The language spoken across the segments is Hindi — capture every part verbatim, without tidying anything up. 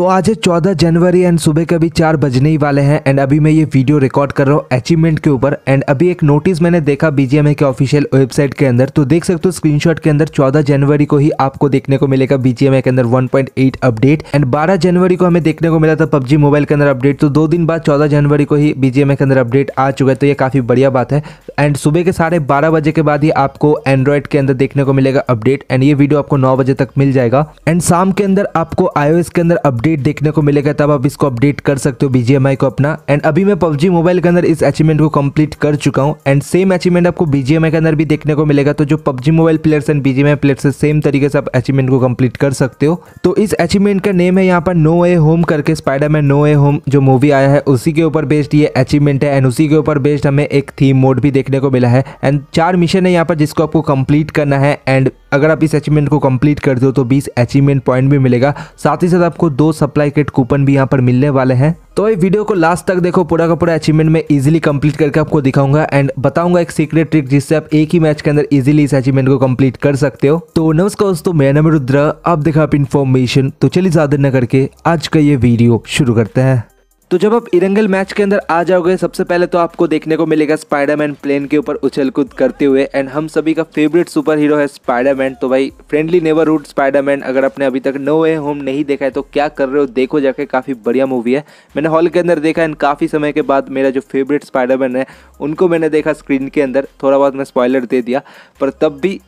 तो आज है चौदह जनवरी एंड सुबह के अभी चार बजने ही वाले हैं एंड अभी मैं ये वीडियो रिकॉर्ड कर रहा हूँ अचीवमेंट के ऊपर। एंड अभी एक नोटिस मैंने देखा बीजीएमआई के ऑफिशियल वेबसाइट के अंदर, तो देख सकते हो स्क्रीनशॉट के अंदर चौदह जनवरी को ही आपको देखने को मिलेगा बीजीएमआई के अंदर one point eight update and बारह जनवरी को हमें देखने को मिला था पबजी मोबाइल के अंदर अपडेट। तो दो दिन बाद चौदह जनवरी को ही बीजीएमआई के अंदर अपडेट आ चुका है, तो ये काफ़ी बढ़िया बात है। एंड सुबह के साढ़े बारह बजे के बाद ही आपको एंड्रॉयड के अंदर देखने को मिलेगा अपडेट एंड ये वीडियो आपको नौ बजे तक मिल जाएगा। एंड शाम के अंदर आपको आईओएस के अंदर अपडेट देखने को मिलेगा, तब आप इसको अपडेट कर सकते हो बीजीएमआई को अपना। एंड अभी मैं पबजी मोबाइल के अंदर इस अचीवमेंट को कंप्लीट कर चुका हूं एंड सेम अचीवमेंट आपको बीजीएमआई के अंदर भी देखने को मिलेगा। तो जो PUBG mobile players and BGMI players से सेम तरीके से आप अचीवमेंट को कंप्लीट कर सकते हो। तो इस अचीवमेंट का नेम है यहाँ पर नो वे होम करके, स्पाइडरमैन नो वे होम जो मूवी आया है उसी के ऊपर बेस्ड ये अचीवमेंट है एंड उसी के ऊपर बेस्ड हमें एक थीम मोड भी देखने को मिला है एंड चार मिशन है यहाँ पर जिसको आपको कंप्लीट करना है। एंड अगर आप इस अचीवमेंट को कंप्लीट कर दो तो बीस अचीवमेंट पॉइंट भी मिलेगा, साथ ही साथ आपको दो सप्लाई किट कूपन भी यहाँ पर मिलने वाले हैं। तो ये वीडियो को लास्ट तक देखो, पूरा का पूरा अचीवमेंट मैं इजीली कंप्लीट करके आपको दिखाऊंगा एंड बताऊंगा एक सीक्रेट ट्रिक जिससे आप एक ही मैच के अंदर इजीली इस अचीवमेंट को कंप्लीट कर सकते हो। तो नमस्कार दोस्तों, मेरा नाम रुद्र, आप देखा आप इन्फॉर्मेशन। तो चलिए ज्यादा न करके आज का ये वीडियो शुरू करते हैं। तो जब आप इरंगल मैच के अंदर आ जाओगे सबसे पहले तो आपको देखने को मिलेगा स्पाइडरमैन प्लेन के ऊपर उछलकूद करते हुए एंड हम सभी का फेवरेट सुपर हीरो है स्पाइडरमैन। तो भाई फ्रेंडली नेबरहुड स्पाइडरमैन, अगर आपने अभी तक नो वे होम नहीं देखा है तो क्या कर रहे हो, देखो जाके, काफ़ी बढ़िया मूवी है। मैंने हॉल के अंदर देखा एंड काफ़ी समय के बाद मेरा जो फेवरेट स्पाइडरमैन है उनको मैंने देखा स्क्रीन के अंदर। थोड़ा बहुत मैं स्पॉयलर दे दिया पर तब भी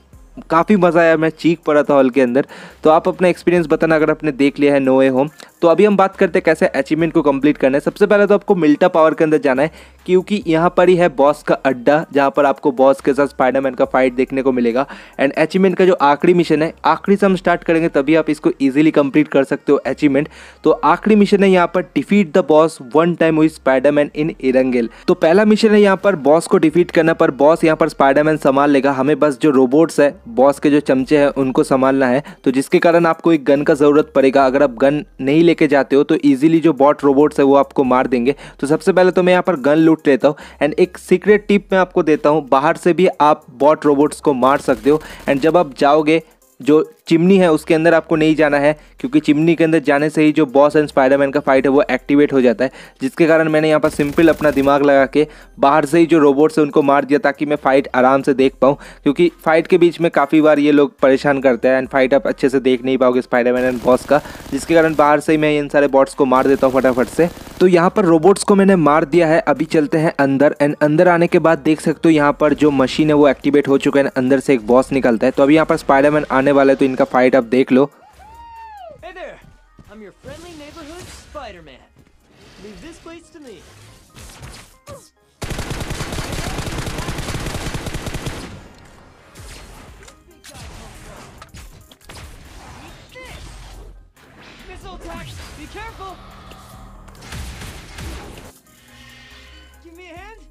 काफ़ी मज़ा आया, मैं चीख पड़ा था हॉल के अंदर। तो आप अपना एक्सपीरियंस बताना अगर आपने देख लिया है नो वे होम। तो अभी हम बात करते हैं कैसे अचीवमेंट को कंप्लीट करना है। सबसे पहले तो आपको मिल्टा पावर के अंदर जाना है क्योंकि यहाँ पर ही है बॉस का अड्डा, जहाँ पर आपको बॉस के साथ स्पाइडरमैन का फाइट देखने को मिलेगा। एंड अचीवमेंट का जो आखिरी मिशन है, आखिरी से हम स्टार्ट करेंगे तभी आप इसको ईजिली कंप्लीट कर सकते हो अचीवमेंट। तो आखिरी मिशन है यहाँ पर defeat the boss one time with Spiderman in Erangel. तो पहला मिशन है यहाँ पर बॉस को डिफीट करना, पर बॉस यहाँ पर स्पाइडरमैन संभाल लेगा। हमें बस जो रोबोट्स है, बॉस के जो चमचे हैं उनको संभालना है, तो जिसके कारण आपको एक गन का ज़रूरत पड़ेगा। अगर आप गन नहीं लेके जाते हो तो इजीली जो बॉट रोबोट्स है वो आपको मार देंगे। तो सबसे पहले तो मैं यहाँ पर गन लूट लेता हूँ एंड एक सीक्रेट टिप मैं आपको देता हूँ, बाहर से भी आप बॉट रोबोट्स को मार सकते हो। एंड जब आप जाओगे जो चिमनी है उसके अंदर आपको नहीं जाना है क्योंकि चिमनी के अंदर जाने से ही जो बॉस एंड स्पाइडरमैन का फाइट है वो एक्टिवेट हो जाता है, जिसके कारण मैंने यहाँ पर सिंपल अपना दिमाग लगा के बाहर से ही जो रोबोट्स है उनको मार दिया ताकि मैं फाइट आराम से देख पाऊँ, क्योंकि फाइट के बीच में काफ़ी बार ये लोग परेशान करते हैं एंड फाइट आप अच्छे से देख नहीं पाओगे स्पाइडरमैन एंड बॉस का, जिसके कारण बाहर से ही मैं इन सारे बॉट्स को मार देता हूँ फटाफट से। तो यहाँ पर रोबोट्स को मैंने मार दिया है, अभी चलते हैं अंदर। एंड अंदर आने के बाद देख सकते हो यहाँ पर जो मशीन है वो एक्टिवेट हो चुका है, अंदर से एक बॉस निकलता है। तो अभी यहाँ पर स्पाइडरमैन आने वाला है, तो इनका फाइट आप देख लो। Hey there, I'm your friendly neighborhood Spider-Man. Leave this place to me. Missile attack, be careful. Give me a hand.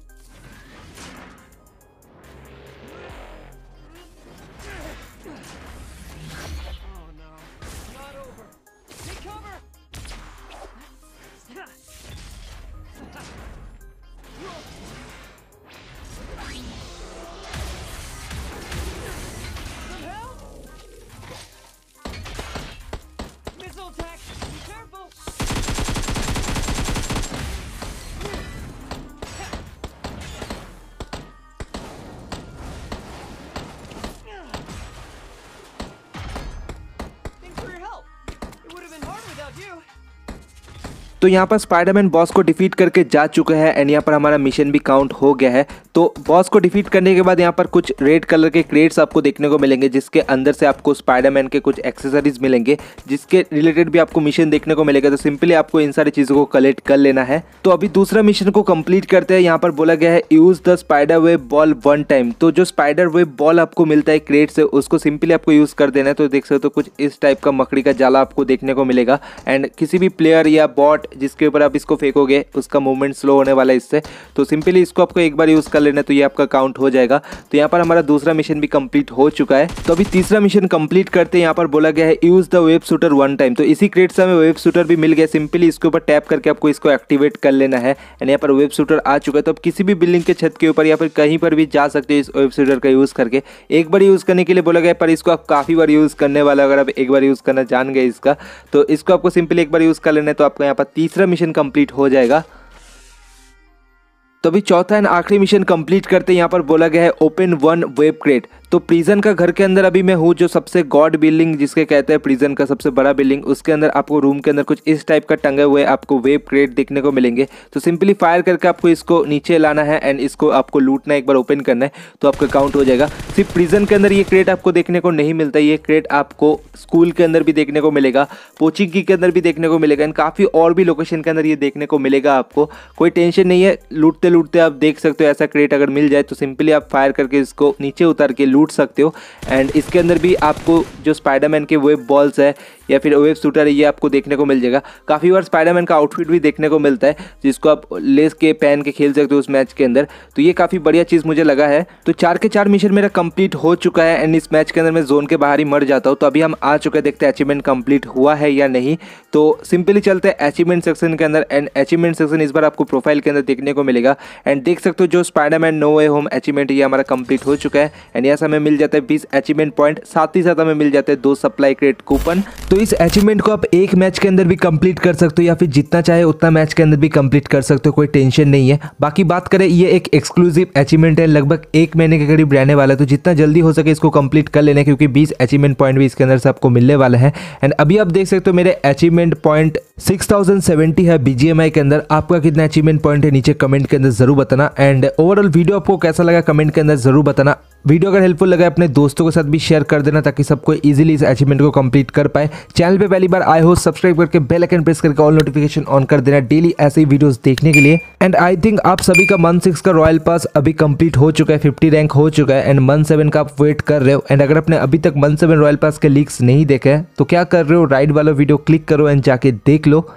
तो यहाँ पर स्पाइडरमैन बॉस को डिफीट करके जा चुका है एंड यहाँ पर हमारा मिशन भी काउंट हो गया है। तो बॉस को डिफीट करने के बाद यहाँ पर कुछ रेड कलर के क्रेट्स आपको देखने को मिलेंगे, जिसके अंदर से आपको स्पाइडरमैन के कुछ एक्सेसरीज मिलेंगे जिसके रिलेटेड भी आपको मिशन देखने को मिलेगा। तो सिंपली आपको इन सारी चीज़ों को कलेक्ट कर लेना है। तो अभी दूसरा मिशन को कंप्लीट करते हैं। यहाँ पर बोला गया है use the स्पाइडरवेब ball one time. तो जो स्पाइडरवेब बॉल आपको मिलता है क्रेट से, उसको सिंपली आपको यूज़ कर देना है। तो देख सकते हो कुछ इस टाइप का मकड़ी का जाला आपको देखने को मिलेगा एंड किसी भी प्लेयर या बॉट जिसके ऊपर आप इसको फेंकोगे उसका मूवमेंट स्लो होने वाला है इससे। तो सिंपली इसको आपको एक बार यूज़ कर लेना है तो ये आपका काउंट हो जाएगा। तो यहाँ पर हमारा दूसरा मिशन भी कंप्लीट हो चुका है। तो अभी तीसरा मिशन कंप्लीट करते हैं। यहाँ पर बोला गया है use the web shooter one time, तो इसी क्रेट से हमें वेब शूटर भी मिल गया। सिंपली इसके ऊपर टैप करके आपको इसको एक्टिवेट कर लेना है। एंड यहाँ पर वेब शूटर आ चुका है। तो आप किसी भी बिल्डिंग के छत के ऊपर या फिर कहीं पर भी जा सकते हो इस वेब शूटर का यूज़ करके। एक बार यूज़ करने के लिए बोला गया, पर इसको आप काफ़ी बार यूज़ करने वाला, अगर आप एक बार यूज़ करना जान गए इसका तो इसको आपको सिंपली एक बार यूज़ कर लेना है। तो आपका यहाँ पर तीसरा मिशन कंप्लीट हो जाएगा। तो अभी चौथा एंड आखिरी मिशन कंप्लीट करते हैं। यहाँ पर बोला गया है ओपन वन वेब क्रेट। तो प्रिजन का घर के अंदर अभी मैं हूँ, जो सबसे गॉड बिल्डिंग जिसके कहते हैं प्रिजन का सबसे बड़ा बिल्डिंग, उसके अंदर आपको रूम के अंदर कुछ इस टाइप का टंगे हुए आपको वेब क्रेट देखने को मिलेंगे। तो सिंपली फायर करके आपको इसको नीचे लाना है एंड इसको आपको लूटना है, एक बार ओपन करना है तो आपका काउंट हो जाएगा। सिर्फ प्रिजन के अंदर ये क्रेट आपको देखने को नहीं मिलता, ये क्रेट आपको स्कूल के अंदर भी देखने को मिलेगा, पोचिंगी के अंदर भी देखने को मिलेगा एंड काफ़ी और भी लोकेशन के अंदर ये देखने को मिलेगा। आपको कोई टेंशन नहीं है, लूटते लूटते आप देख सकते हो। ऐसा क्रेट अगर मिल जाए तो सिंपली आप फायर करके इसको नीचे उतार के लूट सकते हो। एंड इसके अंदर भी आपको जो स्पाइडरमैन के वेब बॉल्स है या फिर वेब शूटर है, ये आपको देखने को मिल जाएगा। काफ़ी बार स्पाइडरमैन का आउटफिट भी देखने को मिलता है, जिसको आप लेस के पहन के खेल सकते हो उस मैच के अंदर। तो ये काफ़ी बढ़िया चीज़ मुझे लगा है। तो चार के चार मिशन मेरा कंप्लीट हो चुका है एंड इस मैच के अंदर मैं जोन के बाहर ही मर जाता हूँ। तो अभी हम आ चुके हैं, देखते हैं अचीवमेंट कंप्लीट हुआ है या नहीं। तो सिंपली चलते हैं अचीवमेंट सेक्शन के अंदर एंड अचीवमेंट सेक्शन इस बार आपको प्रोफाइल के अंदर देखने को मिलेगा। एंड देख सकते हो जो स्पाइडरमैन नो वे होम अचीवमेंट, ये हमारा कंप्लीट हो चुका है एंड यहाँ से हमें मिल जाता है बीस अचीवमेंट पॉइंट, साथ ही साथ हमें मिल जाते हैं दो सप्लाई क्रेट कूपन। तो इस अचीवमेंट को आप एक मैच के अंदर भी कंप्लीट कर सकते हो या फिर जितना चाहे उतना मैच के अंदर भी कंप्लीट कर सकते हो, कोई टेंशन नहीं है। बाकी बात करें, ये एक एक्सक्लूसिव अचीवमेंट है, लगभग एक महीने के करीब रहने वाला है। तो जितना जल्दी हो सके इसको कंप्लीट कर लेना, क्योंकि बीस अचीवमेंट पॉइंट भी इसके अंदर से आपको मिलने वाला है। एंड अभी आप देख सकते हो मेरे achievement point six thousand seventy है बीजीएमआई के अंदर। आपका कितना अचीवमेंट पॉइंट है नीचे कमेंट के अंदर जरूर बताना। एंड ओवरऑल वीडियो आपको कैसा लगा कमेंट के अंदर जरूर बताना। वीडियो अगर हेल्पफुल लगा अपने दोस्तों के साथ भी शेयर कर देना, ताकि सबको इजीली इस अचीवमेंट को कंप्लीट कर पाए। चैनल पे पहली बार आए हो, सब्सक्राइब करके बेल आइकन प्रेस करके ऑल नोटिफिकेशन ऑन कर देना डेली ऐसे ही वीडियोस देखने के लिए। एंड आई थिंक आप सभी का मंथ सिक्स का रॉयल पास अभी कंप्लीट हो चुका है, फिफ्टी रैंक हो चुका है एंड मंथ सेवन का आप वेट कर रहे हो। एंड अगर आपने अभी तक मंथ सेवन रॉयल पास के लीक्स नहीं देखा है तो क्या कर रहे हो, राइट वाला वीडियो क्लिक करो एंड जाके देख लो।